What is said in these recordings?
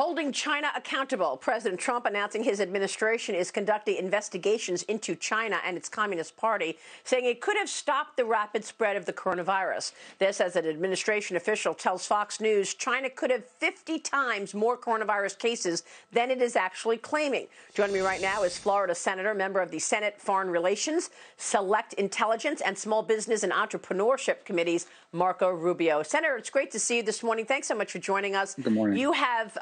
Holding China accountable. President Trump announcing his administration is conducting investigations into China and its Communist Party, saying it could have stopped the rapid spread of the coronavirus. This, as an administration official tells Fox News, China could have 50 times more coronavirus cases than it is actually claiming. Joining me right now is Florida Senator, member of the Senate Foreign Relations, Select Intelligence, and Small Business and Entrepreneurship Committees, Marco Rubio. Senator, it's great to see you this morning. Thanks so much for joining us. Good morning. You have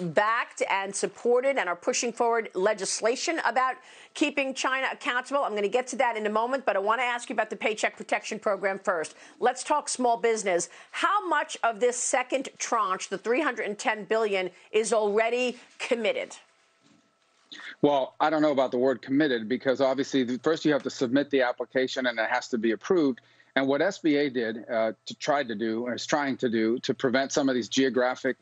backed and supported and are pushing forward legislation about keeping China accountable. I'm going to get to that in a moment, but I want to ask you about the Paycheck Protection Program first. Let's talk small business. How much of this second tranche, the $310 billion, is already committed? Well, I don't know about the word committed, because obviously first you have to submit the application and it has to be approved. And what SBA did, is trying to do, to prevent some of these geographic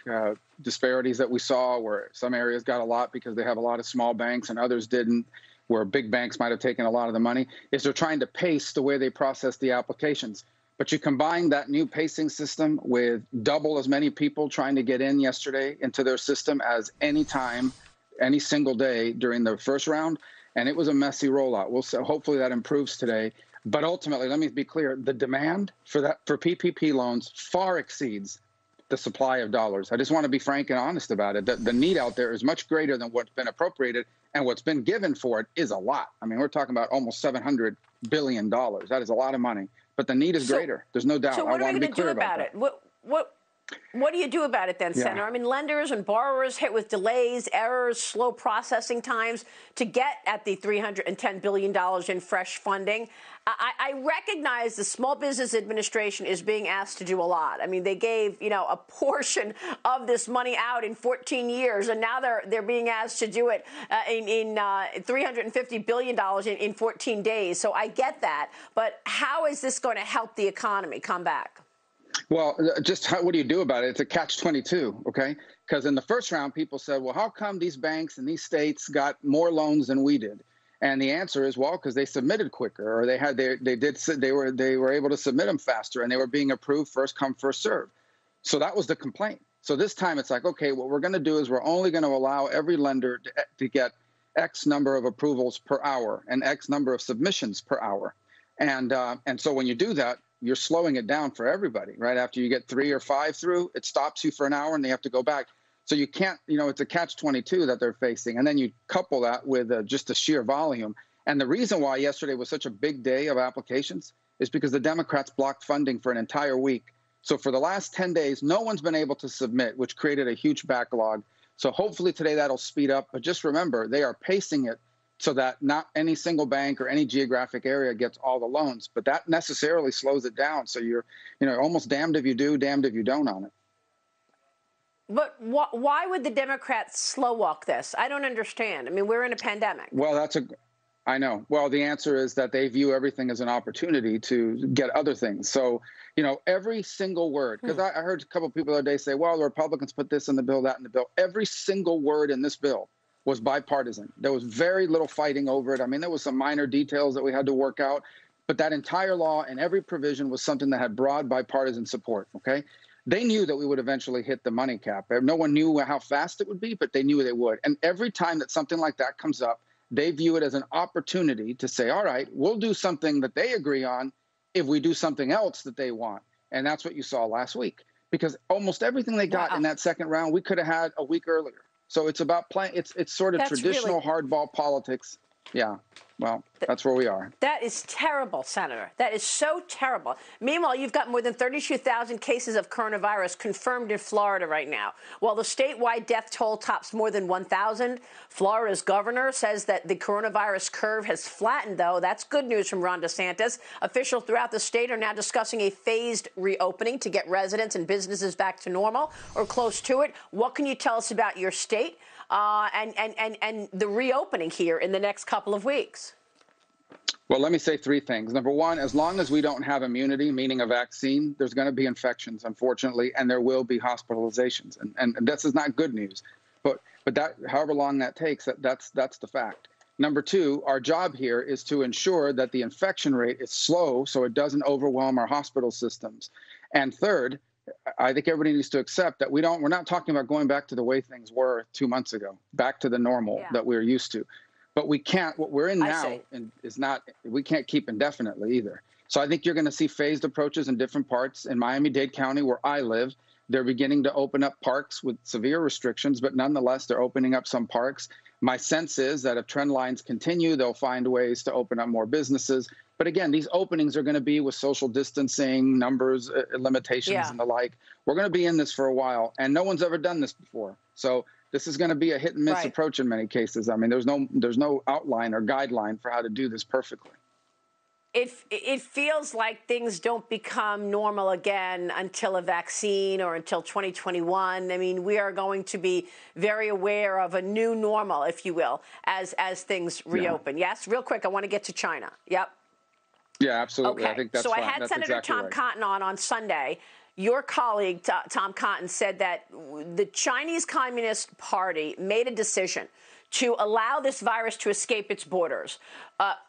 disparities that we saw, where some areas got a lot because they have a lot of small banks and others didn't, where big banks might have taken a lot of the money, is they're trying to pace the way they process the applications. But you combine that new pacing system with double as many people trying to get in yesterday into their system as any time, any single day during the first round, and it was a messy rollout. We'll so hopefully that improves today. But ultimately, let me be clear, the demand for PPP loans far exceeds the supply of dollars. I just want to be frank and honest about it. The need out there is much greater than what's been appropriated, and what's been given for it is a lot. I mean, we're talking about almost $700 billion. That is a lot of money. But the need is greater. There's no doubt. So what are we going to do about it? What do you do about it then, Senator? Yeah. I mean, lenders and borrowers hit with delays, errors, slow processing times to get at the $310 billion in fresh funding. I recognize the Small Business Administration is being asked to do a lot. I mean, they gave, you know, a portion of this money out in 14 years, and now they're being asked to do it in $350 billion in 14 days. So I get that. But how is this going to help the economy come back? Well, what do you do about it? It's a catch-22, okay? Because in the first round, people said, well, how come these banks and these states got more loans than we did? And the answer is, well, because they submitted quicker, or they were able to submit them faster, and they were being approved first come, first serve. So that was the complaint. So this time it's like, okay, what we're going to do is we're only going to allow every lender to get X number of approvals per hour and X number of submissions per hour. And so when you do that, you're slowing it down for everybody, right? After you get 3 or 5 through, it stops you for an hour and they have to go back. So you can't, you know, it's a catch-22 that they're facing. And then you couple that with just the sheer volume. And the reason why yesterday was such a big day of applications is because the Democrats blocked funding for an entire week. So for the last 10 days, no one's been able to submit, which created a huge backlog. So hopefully today that'll speed up. But just remember, they are pacing it so that not any single bank or any geographic area gets all the loans. But that necessarily slows it down. So you're, you know, almost damned if you do, damned if you don't on it. But why would the Democrats slow walk this? I don't understand. I mean, we're in a pandemic. Well, I know. Well, the answer is that they view everything as an opportunity to get other things. So, you know, every single word, because I heard a couple of people the other day say, well, the Republicans put this in the bill, that in the bill. Every single word in this bill was bipartisan. There was very little fighting over it. I mean, there was some minor details that we had to work out, but that entire law and every provision was something that had broad bipartisan support, okay? They knew that we would eventually hit the money cap. No one knew how fast it would be, but they knew they would. And every time that something like that comes up, they view it as an opportunity to say, all right, we'll do something that they agree on if we do something else that they want. And that's what you saw last week, because almost everything they got in that second round, we could have had a week earlier. So it's about playing. It's sort of traditional hardball politics. Yeah. Well, that's where we are. That is terrible, Senator. That is so terrible. Meanwhile, you've got more than 32,000 cases of coronavirus confirmed in Florida right now. While the statewide death toll tops more than 1,000, Florida's governor says that the coronavirus curve has flattened, though. That's good news from Ron DeSantis. Officials throughout the state are now discussing a phased reopening to get residents and businesses back to normal or close to it. What can you tell us about your state and the reopening here in the next couple of weeks? Well, let me say 3 things. Number 1, as long as we don't have immunity, meaning a vaccine, there's going to be infections, unfortunately, and there will be hospitalizations. And this is not good news. But that, however long that takes, that's the fact. Number 2, our job here is to ensure that the infection rate is slow so it doesn't overwhelm our hospital systems. And third, I think everybody needs to accept that we're not talking about going back to the way things were 2 months ago, back to the normal that we were used to. But we can't, what we're in now is not, we can't keep indefinitely either. So I think you're going to see phased approaches in different parts. In Miami-Dade County, where I live, they're beginning to open up parks with severe restrictions, but nonetheless, they're opening up some parks. My sense is that if trend lines continue, they'll find ways to open up more businesses. But again, these openings are going to be with social distancing, numbers, limitations, and the like. We're going to be in this for a while, and no one's ever done this before. So this is going to be a hit and miss approach in many cases. I mean, there's no outline or guideline for how to do this perfectly. It feels like things don't become normal again until a vaccine or until 2021. I mean, we are going to be very aware of a new normal, if you will, as things reopen. Yeah. Yes? Real quick, I want to get to China. Yep. Yeah, absolutely. Okay. I think that's so fine. I had that's Senator exactly Tom Cotton on Sunday. Your colleague, Tom Cotton, said that the Chinese Communist Party made a decision to allow this virus to escape its borders.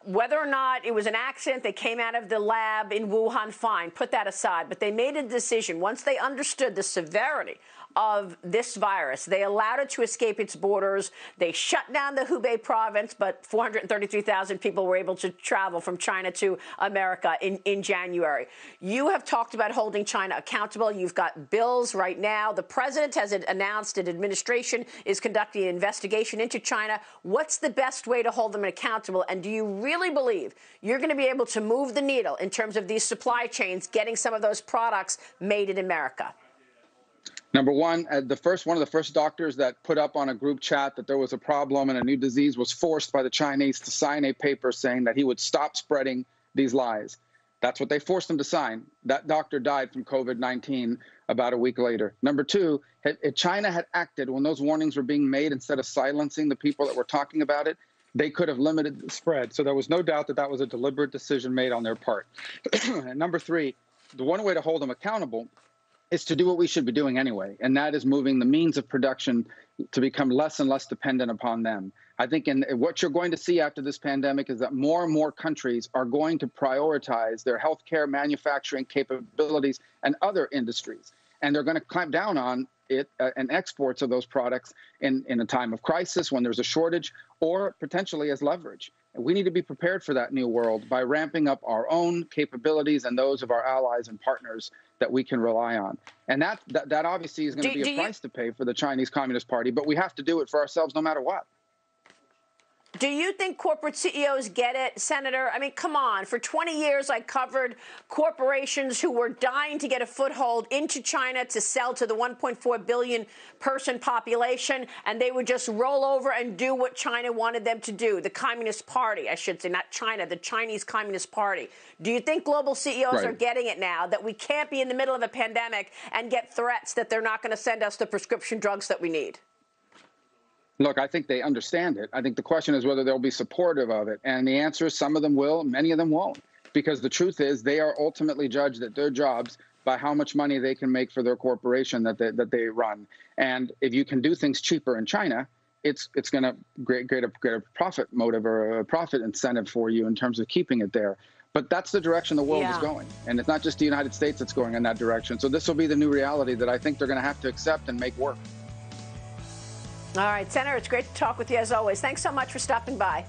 Whether or not it was an accident, they came out of the lab in Wuhan, fine, put that aside. But they made a decision. Once they understood the severity of this virus, they allowed it to escape its borders. They shut down the Hubei province, but 433,000 people were able to travel from China to America in January. You have talked about holding China accountable. You've got bills right now. The president has announced an administration is conducting an investigation into China. What's the best way to hold them accountable? And do you really believe you're going to be able to move the needle in terms of these supply chains, getting some of those products made in America? Number one, one of the first doctors that put up on a group chat that there was a problem and a new disease was forced by the Chinese to sign a paper saying that he would stop spreading these lies. That's what they forced him to sign. That doctor died from COVID-19 about a week later. Number two, if China had acted when those warnings were being made instead of silencing the people that were talking about it, they could have limited the spread. So there was no doubt that that was a deliberate decision made on their part. And number three, the one way to hold them accountable is to do what we should be doing anyway, and that is moving the means of production to become less and less dependent upon them. I think what you're going to see after this pandemic is that more and more countries are going to prioritize their healthcare, manufacturing capabilities, and other industries, and they're going to clamp down on it and exports of those products in a time of crisis when there's a shortage, or potentially as leverage. And we need to be prepared for that new world by ramping up our own capabilities and those of our allies and partners that we can rely on. And that obviously is going to be a price to pay for the Chinese Communist Party, but we have to do it for ourselves no matter what. Do you think corporate CEOs get it, Senator? I mean, come on. For 20 years, I covered corporations who were dying to get a foothold into China to sell to the 1.4 billion person population, and they would just roll over and do what China wanted them to do. The Communist Party, I should say, not China, the Chinese Communist Party. Do you think global CEOs are getting it now, that we can't be in the middle of a pandemic and get threats that they're not going to send us the prescription drugs that we need? Look, I think they understand it. I think the question is whether they'll be supportive of it. And the answer is some of them will, many of them won't. Because the truth is they are ultimately judged at their jobs by how much money they can make for their corporation that they run. And if you can do things cheaper in China, it's going to create a profit motive or a profit incentive for you in terms of keeping it there. But that's the direction the world is going. And it's not just the United States that's going in that direction. So this will be the new reality that I think they're going to have to accept and make work. All right, Senator, it's great to talk with you as always. Thanks so much for stopping by.